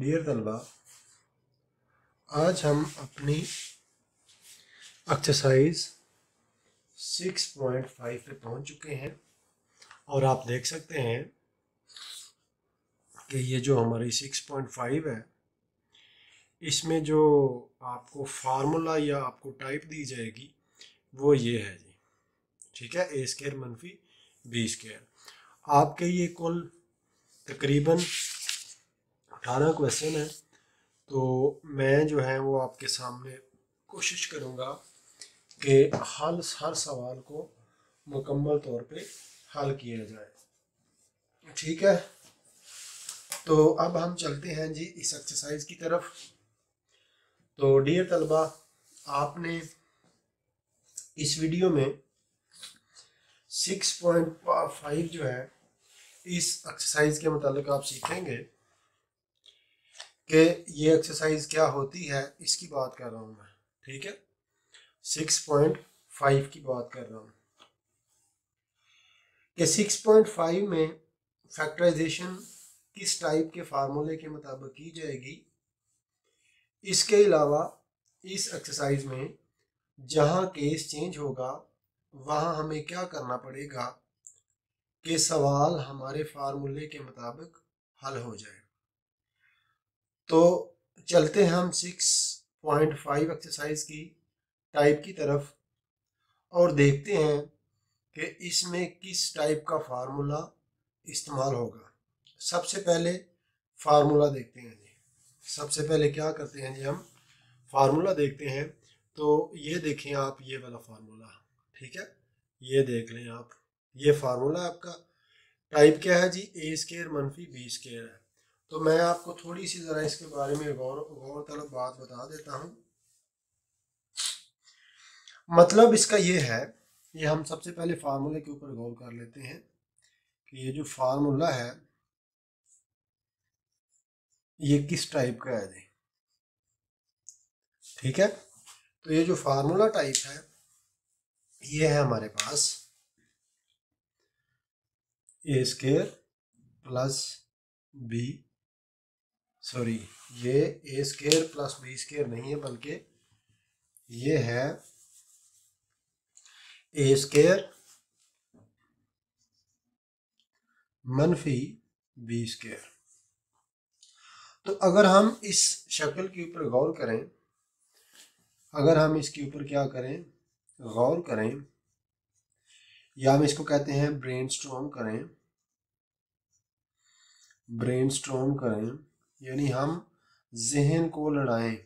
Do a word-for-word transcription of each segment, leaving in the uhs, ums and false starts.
Dear तलबा, आज हम अपनी एक्सरसाइज सिक्स पॉइंट फाइव पे पहुंच चुके हैं और आप देख सकते हैं कि ये जो हमारी सिक्स पॉइंट फाइव है इसमें जो आपको फार्मूला या आपको टाइप दी जाएगी वो ये है जी, ठीक है, ए स्क्वायर मनफी बी स्क्वायर। आपके ये कुल तकरीबन अठारह क्वेश्चन है, तो मैं जो है वो आपके सामने कोशिश करूँगा कि हल हर सवाल को मुकम्मल तौर पे हल किया जाए, ठीक है। तो अब हम चलते हैं जी इस एक्सरसाइज की तरफ। तो डियर तलबा, आपने इस वीडियो में सिक्स पॉइंट फाइव जो है इस एक्सरसाइज के मतलब आप सीखेंगे कि ये एक्सरसाइज क्या होती है, इसकी बात कर रहा हूँ मैं, ठीक है, सिक्स पॉइंट फाइव की बात कर रहा हूँ कि सिक्स पॉइंट फाइव में फैक्टराइजेशन किस टाइप के फार्मूले के मुताबिक की जाएगी। इसके अलावा इस एक्सरसाइज में जहाँ केस चेंज होगा वहाँ हमें क्या करना पड़ेगा कि सवाल हमारे फार्मूले के मुताबिक हल हो जाए। तो चलते हैं हम सिक्स पॉइंट फाइव एक्सरसाइज की टाइप की तरफ और देखते हैं कि इसमें किस टाइप का फार्मूला इस्तेमाल होगा। सबसे पहले फार्मूला देखते हैं जी। सबसे पहले क्या करते हैं जी, हम फार्मूला देखते हैं। तो ये देखें आप, ये वाला फार्मूला, ठीक है, ये देख लें आप, ये फार्मूला आपका टाइप क्या है जी, ए स्क्वायर मनफी बी स्क्वायर है। तो मैं आपको थोड़ी सी ज़रा इसके बारे में गौर गौर तलब बात बता देता हूँ। मतलब इसका ये है, ये हम सबसे पहले फार्मूले के ऊपर गौर कर लेते हैं कि ये जो फार्मूला है ये किस टाइप का है जी, ठीक है। तो ये जो फार्मूला टाइप है ये है हमारे पास A square plus B, sorry ये A square plus B square नहीं है, बल्कि ये है ए स्क्वायर मनफी बी स्क्वायर। तो अगर हम इस शक्ल के ऊपर गौर करें, अगर हम इसके ऊपर क्या करें, गौर करें, या हम इसको कहते हैं ब्रेनस्टॉर्म करें, ब्रेनस्टॉर्म करें, यानी हम जहन को लड़ाएं।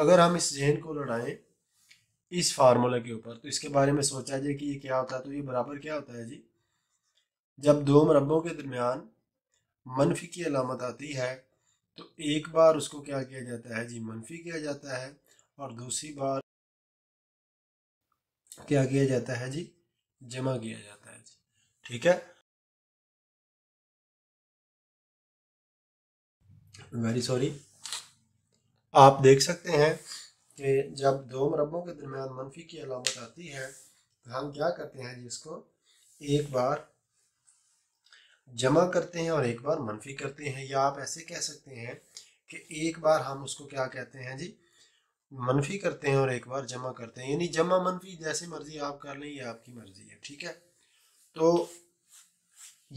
अगर हम इस जहन को लड़ाएं इस फार्मूले के ऊपर, तो इसके बारे में सोचा जाए कि ये क्या होता है। तो ये बराबर क्या होता है जी, जब दो मरबों के दरमियान मनफी की अलामत आती है तो एक बार उसको क्या किया जाता है जी, मनफी किया जाता है, और दूसरी बार क्या किया जाता है जी, जमा किया जाता है जी, ठीक है। वेरी सॉरी, आप देख सकते हैं कि जब दो मरबों के दरमियान मनफी की अलामत आती है तो हम क्या करते हैं, जिसको एक बार जमा करते हैं और एक बार मनफी करते हैं, या आप ऐसे कह सकते हैं कि एक बार हम उसको क्या कहते हैं जी, मनफी करते हैं और एक बार जमा करते हैं, यानी जमा मनफी जैसे मर्जी आप कर लें, ये आपकी मर्जी है, ठीक है। तो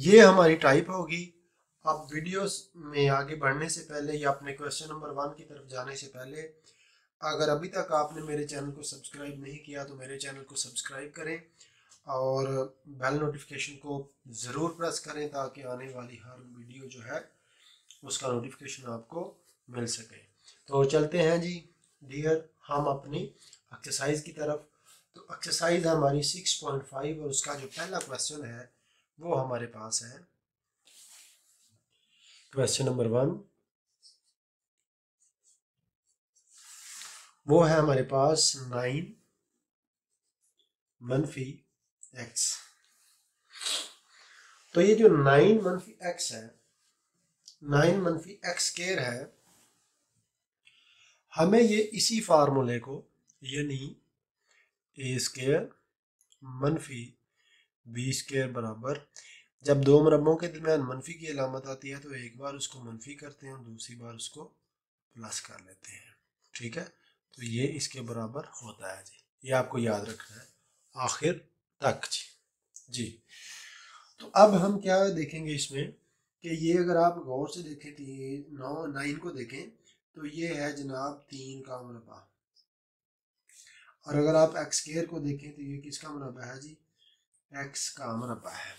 ये हमारी टाइप होगी। आप वीडियोस में आगे बढ़ने से पहले या अपने क्वेश्चन नंबर वन की तरफ जाने से पहले, अगर अभी तक आपने मेरे चैनल को सब्सक्राइब नहीं किया तो मेरे चैनल को सब्सक्राइब करें और बेल नोटिफिकेशन को ज़रूर प्रेस करें ताकि आने वाली हर वीडियो जो है उसका नोटिफिकेशन आपको मिल सके। तो चलते हैं जी डियर हम अपनी एक्सरसाइज की तरफ। तो एक्सरसाइज हमारी सिक्स पॉइंट फाइव और उसका जो पहला क्वेश्चन है वो हमारे पास है क्वेश्चन नंबर वन, वो है हमारे पास नाइन मनफी एक्स। तो ये जो नाइन मनफी एक्स है, नाइन मनफी एक्स स्क्वायर है, हमें ये इसी फार्मूले को यानी ए स्क्वायर मनफी बी स्क्वायर बराबर जब दो मरबों के दरमियान मनफी की अलामत आती है तो एक बार उसको मनफी करते हैं और दूसरी बार उसको प्लस कर लेते हैं। ठीक है, तो ये इसके बराबर होता है जी, ये आपको याद रखना है आखिर तक जी। जी तो अब हम क्या देखेंगे इसमें कि ये अगर आप गौर से देखें तीन नौ नाइन को देखें तो ये है जनाब तीन का मरबा, और अगर आप एक्स स्क्वायर को देखें तो ये किसका मरबा है जी, एक्स का मरबा है।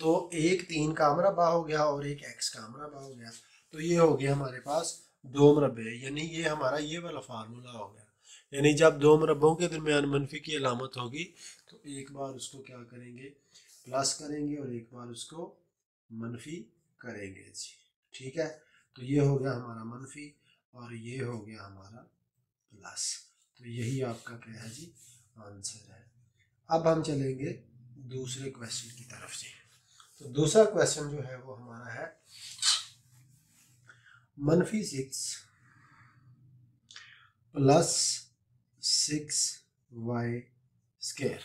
तो एक तीन का मरबा हो गया और एक एक्स का मरबा हो गया, तो ये हो गया हमारे पास दो मरबे, यानी ये हमारा ये वाला फार्मूला हो गया। यानी जब दो मरबों के दरमियान मनफी की अलामत होगी तो एक बार उसको क्या करेंगे, प्लस करेंगे और एक बार उसको मनफी करेंगे जी। ठीक है, तो ये हो गया हमारा मनफी और ये हो गया हमारा प्लस, तो यही आपका क्या है जी आंसर है। अब हम चलेंगे दूसरे क्वेश्चन की तरफ जी। तो दूसरा क्वेश्चन जो है वो हमारा है मनफी six plus six Y square.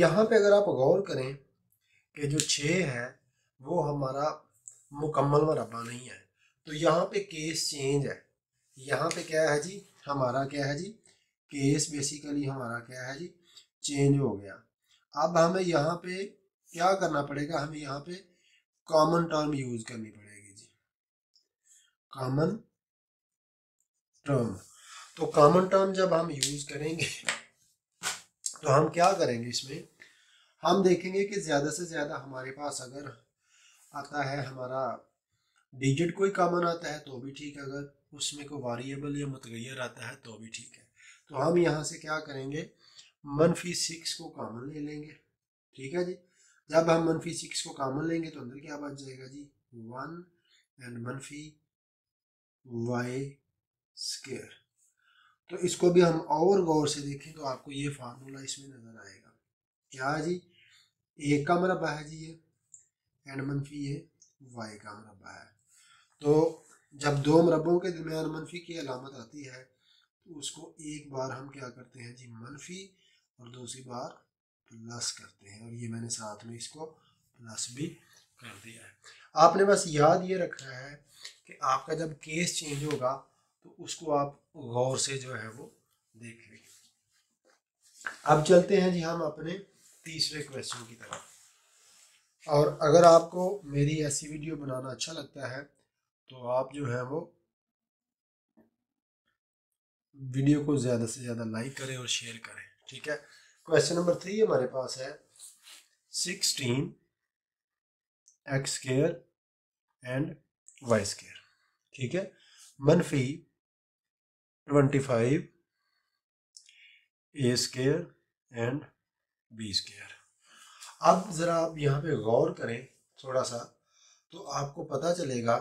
यहाँ पे अगर आप गौर करें कि जो छः है वो हमारा मुकम्मल मरबा नहीं है, तो यहाँ पे केस चेंज है। यहाँ पे क्या है जी हमारा क्या है जी केस बेसिकली हमारा क्या है जी चेंज हो गया। अब हमें यहाँ पे क्या करना पड़ेगा, हमें यहाँ पे कॉमन टर्म यूज करनी पड़ेगी जी, कॉमन टर्म। तो कॉमन टर्म जब हम यूज करेंगे तो हम क्या करेंगे इसमें, हम देखेंगे कि ज्यादा से ज्यादा हमारे पास अगर आता है हमारा डिजिट कोई कॉमन आता है तो भी ठीक है, अगर उसमें कोई वेरिएबल या मुतगय्यर आता है तो भी ठीक है। तो हम यहाँ से क्या करेंगे, मनफी सिक्स को कॉमन ले लेंगे। ठीक है जी, जब हम मनफी सिक्स को कॉमन लेंगे तो अंदर क्या बच जाएगा जी वन एंड मनफी वाई स्क्वायर। तो इसको भी हम और गौर से देखें तो आपको ये फार्मूला इसमें नजर आएगा, क्या है जी एक का मरबा है जी ये एंड मनफी ये वाई का मरबा है। तो जब दो मरबों के दरमियान मनफी की अलामत आती है तो उसको एक बार हम क्या करते हैं जी मनफी और दूसरी बार प्लस करते हैं, और ये मैंने साथ में इसको प्लस भी कर दिया है। आपने बस याद ये रखना है कि आपका जब केस चेंज होगा तो उसको आप गौर से जो है वो देख लें। अब चलते हैं जी हम अपने तीसरे क्वेश्चन की तरफ, और अगर आपको मेरी ऐसी वीडियो बनाना अच्छा लगता है तो आप जो है वो वीडियो को ज़्यादा से ज़्यादा लाइक करें और शेयर करें। ठीक है, क्वेश्चन नंबर थ्री हमारे पास है sixteen X square and Y square. ठीक है, मनफी twenty five A square and B square. अब ज़रा आप यहाँ पे गौर करें थोड़ा सा तो आपको पता चलेगा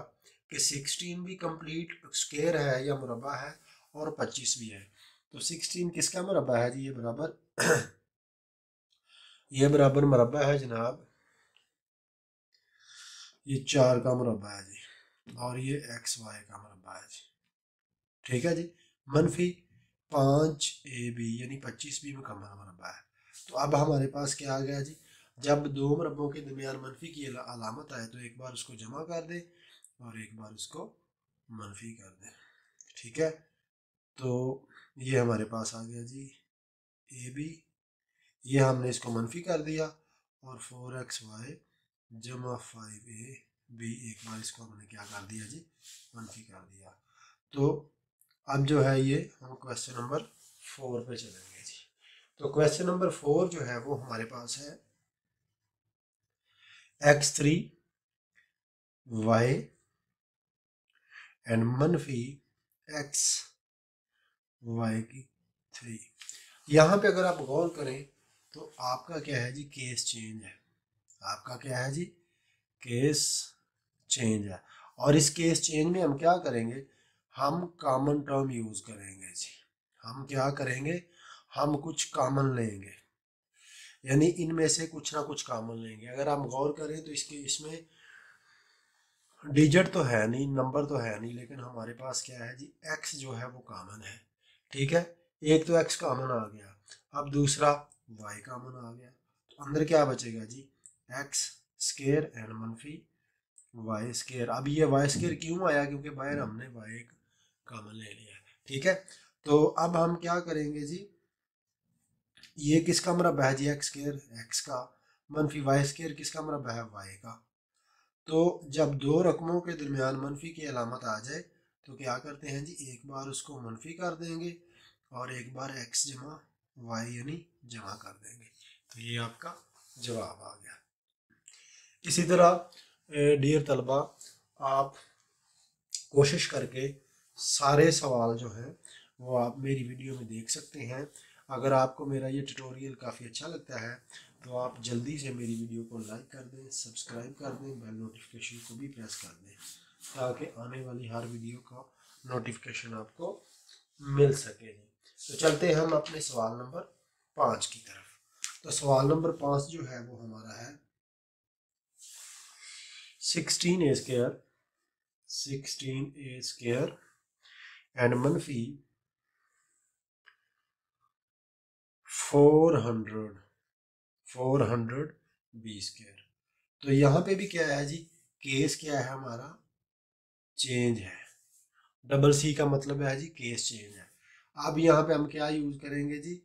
कि सिक्सटीन भी कंप्लीट स्क्वायर है या मुरबा है और पच्चीस भी है। तो सिक्सटीन किसका मुरबा है जी, ये बराबर ये बराबर मुरबा है जनाब ये चार का मुरबा है जी और ये एक्स वाई का मुरबा है जी। ठीक है जी, मनफी पाँच ए बी यानी पच्चीस बी मुकम्मल मुरबा है। तो अब हमारे पास क्या आ गया जी, जब दो मुरबों के दरमियान मनफी की अलामत आए तो एक बार उसको जमा कर दे और एक बार उसको मनफी कर दे। ठीक है, तो ये हमारे पास आ गया जी ए बी, ये हमने इसको मनफी कर दिया और फोर एक्स वाई जमा फाइव ए बी एक बार इसको हमने क्या कर दिया जी मनफी कर दिया। तो अब जो है ये हम क्वेश्चन नंबर फोर पे चलेंगे जी। तो क्वेश्चन नंबर फोर जो है वो हमारे पास है एक्स थ्री वाई एंड मनफी एक्स वाई की थ्री। यहाँ पे अगर आप गौर करें तो आपका क्या है जी केस चेंज है, आपका क्या है जी केस चेंज है, और इस केस चेंज में हम क्या करेंगे, हम कॉमन टर्म यूज करेंगे जी। हम क्या करेंगे, हम कुछ कॉमन लेंगे, यानी इनमें से कुछ ना कुछ कॉमन लेंगे। अगर आप गौर करें तो इसके इसमें डिजिट तो है नहीं, नंबर तो है नहीं, लेकिन हमारे पास क्या है जी एक्स जो है वो कॉमन है। ठीक है, एक तो एक्स कॉमन आ गया, अब दूसरा वाई कॉमन आ गया, तो अंदर क्या बचेगा जी एक्स स्केयर एंड मनफी वाई स्केयर। अब ये वाई स्केयर क्यों आया? क्योंकि बाहर हमने वाई कॉमन ले लिया। ठीक है, तो अब हम क्या करेंगे जी, ये किसका मरबा है जी? एक्स स्केयर, एक्स का। मनफी वाई स्केयर किसका मरबा है? वाई का। तो जब दो रकमों के दरमियान मनफी की अलामत आ जाए तो क्या करते हैं जी, एक बार उसको मनफी कर देंगे और एक बार एक्स जमा वाई यानी जमा कर देंगे। तो ये आपका जवाब आ गया। इसी तरह डियर तलबा, आप कोशिश करके सारे सवाल जो हैं वो आप मेरी वीडियो में देख सकते हैं। अगर आपको मेरा ये ट्यूटोरियल काफ़ी अच्छा लगता है तो आप जल्दी से मेरी वीडियो को लाइक कर दें, सब्सक्राइब कर दें, बेल नोटिफिकेशन को भी प्रेस कर दें ताकि आने वाली हर वीडियो का नोटिफिकेशन आपको मिल सके। तो चलते हैं हम अपने सवाल नंबर पाँच की तरफ। तो सवाल नंबर पाँच जो है वो हमारा है sixteen A square, sixteen A square and मनफी four hundred, four hundred B square. तो यहाँ पे भी क्या है जी, केस क्या है हमारा? चेंज है। डबल सी का मतलब है जी केस चेंज है। अब यहाँ पे हम क्या यूज़ करेंगे जी?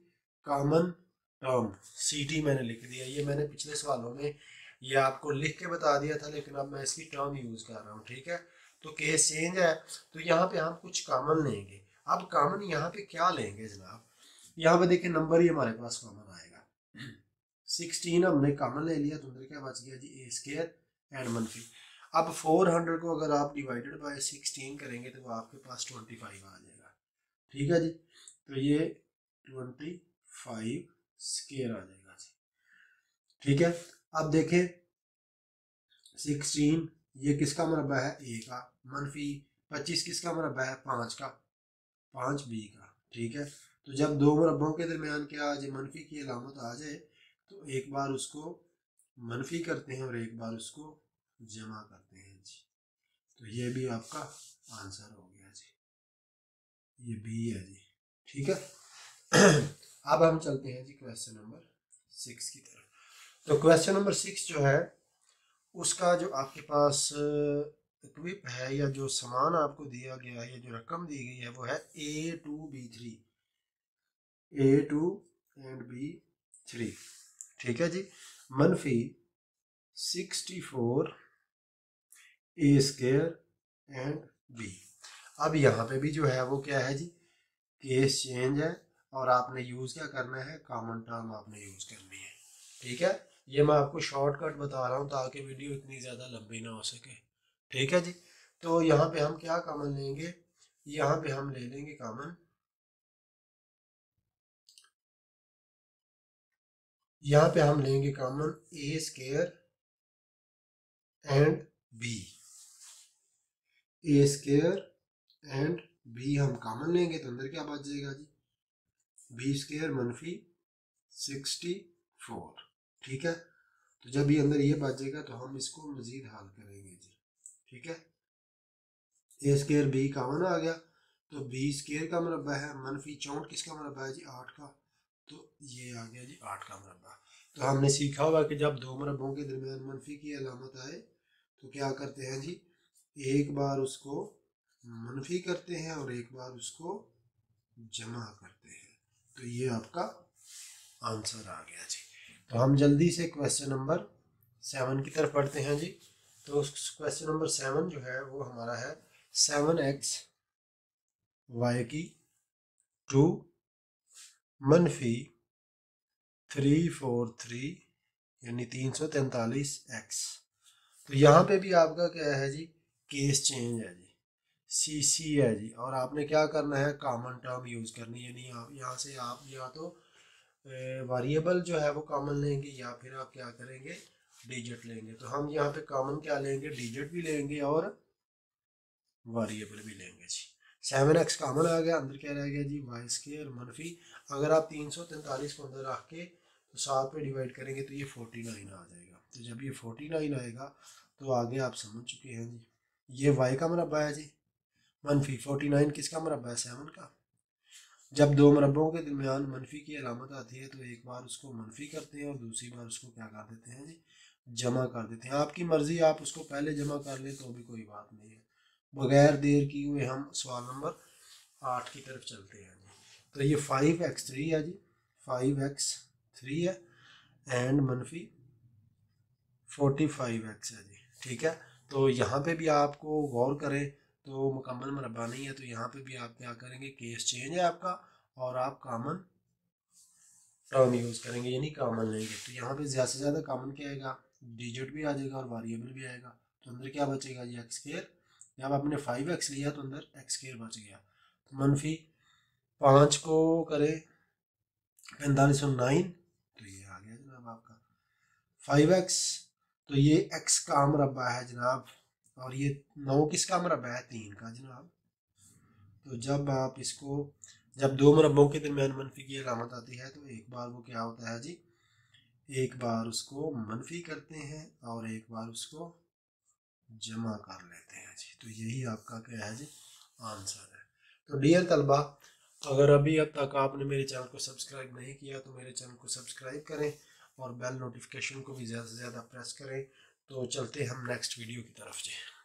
कॉमन टर्म, सी टी मैंने लिख दिया। ये मैंने पिछले सवालों में ये आपको लिख के बता दिया था, लेकिन अब मैं इसकी टर्म यूज़ कर रहा हूँ। ठीक है, तो केस चेंज है तो यहाँ पे हम कुछ कॉमन लेंगे। अब कॉमन यहाँ पे क्या लेंगे जनाब? यहाँ पे देखिए नंबर ही हमारे पास कॉमन आएगा। सिक्सटीन हमने कॉमन ले लिया तो अंदर क्या बच गया जी? ए स्क्वायर एंड मनफी। अब फोर हंड्रेड को अगर आप डिवाइडेड बाई सिक्सटीन करेंगे तो वो आपके पास ट्वेंटी फाइव आ जाएगा। ठीक है जी, तो ये ट्वेंटी फाइव स्केयर आ जाएगा जी। ठीक है, अब देखें सिक्सटीन ये किसका मरबा है? ए का। मनफी पच्चीस किसका मरबा है? पाँच का, पाँच बी का। ठीक है, तो जब दो मरबों के दरमियान क्या आ जाए? मनफी की अलामत आ जाए तो एक बार उसको मनफी करते हैं और एक बार उसको जमा करते हैं जी। तो ये भी आपका आंसर हो गया जी, ये बी है जी। ठीक है, अब हम चलते हैं जी क्वेश्चन नंबर सिक्स की तरफ। तो क्वेश्चन नंबर सिक्स जो है उसका जो आपके पास इक्विप है या जो सामान आपको दिया गया है या जो रकम दी गई है वो है A two B three, A two and B three. ठीक है जी, मनफी sixty four A square and B. अब यहाँ पे भी जो है वो क्या है जी? केस चेंज है और आपने यूज़ क्या करना है? कॉमन टर्म आपने यूज़ करनी है। ठीक है, ये मैं आपको शॉर्टकट बता रहा हूँ ताकि वीडियो इतनी ज़्यादा लंबी ना हो सके। ठीक है जी, तो यहाँ पे हम क्या कॉमन लेंगे? यहाँ पे हम ले लेंगे कॉमन, यहाँ पे हम लेंगे common A square and B, A square and B हम कॉमन लेंगे तो अंदर क्या बच जाएगा जी? बी स्क्वायर मनफी सिक्सटी फोर। ठीक है, तो जब ये अंदर ये बच जाएगा तो हम इसको मजीद हल करेंगे जी। ठीक है, ए स्क्वायर बी कॉमन आ गया तो बी स्क्वायर का मरबा है मनफी चौंठ किसका मरबा है जी? आठ का। तो ये आ गया जी आठ का मरबा। तो हमने सीखा हुआ कि जब दो मरबों के दरमियान मनफी की अलामत आए तो क्या करते हैं जी? एक बार उसको मनफी करते हैं और एक बार उसको जमा करते हैं। तो ये आपका आंसर आ गया जी। तो हम जल्दी से क्वेश्चन नंबर सेवन की तरफ पढ़ते हैं जी। तो क्वेश्चन नंबर सेवन जो है वो हमारा है सेवन एक्स वाई की टू मनफी थ्री फोर थ्री यानी तीन सौ तैंतालीस एक्स। तो यहाँ पे भी आपका क्या है जी? केस चेंज है जी, सी सी है जी। और आपने क्या करना है? कॉमन टर्म यूज़ करनी है, यानी आप यहाँ से आप या तो वेरिएबल जो है वो कॉमन लेंगे या फिर आप क्या करेंगे? डिजिट लेंगे। तो हम यहाँ पे कॉमन क्या लेंगे? डिजिट भी लेंगे और वेरिएबल भी लेंगे जी। सेवन एक्स कॉमन आ गया, अंदर क्या रह गया जी? वाई स्क्वायर मनफी। अगर आप तीन सौ तैंतालीस को अंदर रख के तो सात पे डिवाइड करेंगे तो ये फोर्टी नाइन आ जाएगा। तो जब ये फोर्टी नाइन आएगा तो आगे आप समझ चुके हैं जी। ये वाई का मरबा है जी, मनफी फोर्टी नाइन किसका मरबा है? सेवन का। जब दो मरबों के दरमियान मनफी की अलामत आती है तो एक बार उसको मनफी करते हैं और दूसरी बार उसको क्या कर देते हैं जी? जमा कर देते हैं। आपकी मर्ज़ी, आप उसको पहले जमा कर ले तो भी कोई बात नहीं है। बगैर देर किए हुए हम सवाल नंबर आठ की तरफ चलते हैं। तो ये फाइव एक्स थ्री है जी, फाइव एक्स थ्री है एंड मनफी फोर्टी फाइव एक्स है जी, ठीक है। तो यहाँ पे भी आपको गौर करें तो मुकम्मल मरबा नहीं है, तो यहाँ पे भी आप क्या करेंगे, केस चेंज है आपका और आप कामन टर्म यूज़ करेंगे यानी कामन लेंगे। तो यहाँ पे ज़्यादा से ज़्यादा कामन क्या आएगा, डिजिट भी आ जाएगा और वारिएबल भी आएगा। तो अंदर क्या बचेगा जी, एक्स स्क्वायर। जब आपने फाइव एक्स लिया तो अंदर एक्स स्क्वायर बच गया। तो मनफी पाँच को करें पैंतालीस सौ नाइन, तो ये आ गया जनाब आपका फाइव एक्स। तो ये एक्स का मरबा है जनाब, और ये नौ किसका मरबा है, तीन का जनाब। तो जब आप इसको, जब दो मरबों के दरमियान मनफी की अलामत आती है तो एक बार वो क्या होता है जी, एक बार उसको मनफी करते हैं और एक बार उसको जमा कर लेते हैं जी। तो यही आपका क्या है जी, आंसर है। तो डियर तलबा, अगर अभी अब तक आपने मेरे चैनल को सब्सक्राइब नहीं किया तो मेरे चैनल को सब्सक्राइब करें और बेल नोटिफिकेशन को भी ज़्यादा से ज़्यादा प्रेस करें। तो चलते हम नेक्स्ट वीडियो की तरफ जी।